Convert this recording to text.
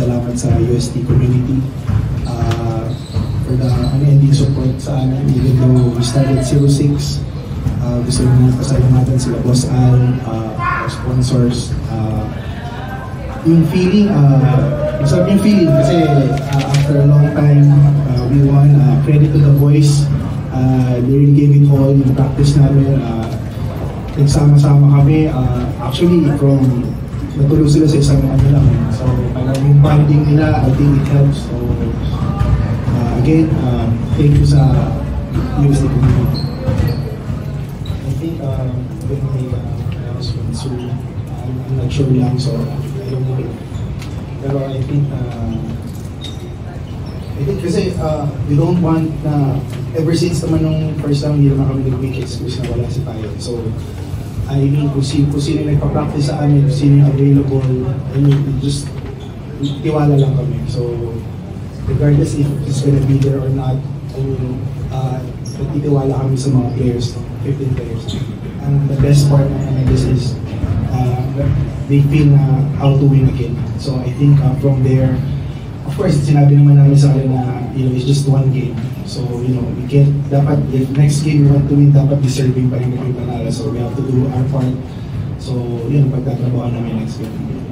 salamat sa USD community for the unending support sa amin. Even though we started 06, gusto nyo kasalamatan sila Boss Al, sponsors. Yung feeling, masarap yung feeling kasi after a long time, we won. Credit to the boys. They really gave it all yung practice namin. Nagsama-sama kami. Actually, natulog sila sa isang ano lang. So, parang yung bonding nila, I think it helps. So, again, thank you sa USD community. I think when I was with Sue, I'm not sure lang, so I don't know. Pero I think kasi we don't want na ever since naman nung first time hindi naman kami nag-week excuse na wala si Payo. So, I mean, kung sino nagpa-practice sa amin, kung sino available, I mean, just tiwala lang kami. So, regardless if it's gonna be there or not, I mean, nagtitiwala kami sa mga players, 15 players. And the best part naman this is, they feel na how to win again. So, I think from there, of course, sinabi naman namin sa akin na, you know, it's just one game. So, you know, we can't, dapat, if next game we want to win, dapat deserving pa rin kami panalo. So, we have to do our part. So, yun, pagtatrabahan namin next game.